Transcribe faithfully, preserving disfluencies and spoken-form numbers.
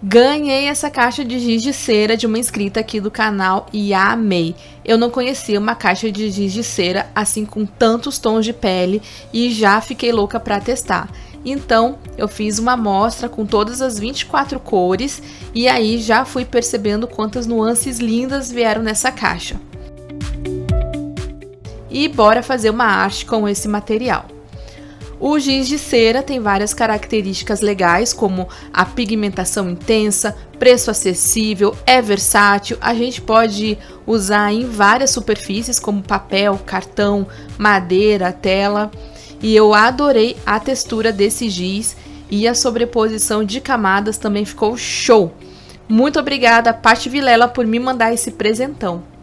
Ganhei essa caixa de giz de cera de uma inscrita aqui do canal e a amei. Eu não conhecia uma caixa de giz de cera assim com tantos tons de pele e já fiquei louca para testar. Então eu fiz uma amostra com todas as vinte e quatro cores e aí já fui percebendo quantas nuances lindas vieram nessa caixa. E bora fazer uma arte com esse material. O giz de cera tem várias características legais, como a pigmentação intensa, preço acessível, é versátil, a gente pode usar em várias superfícies, como papel, cartão, madeira, tela. E eu adorei a textura desse giz e a sobreposição de camadas também ficou show! Muito obrigada, Pati Vilela, por me mandar esse presentão!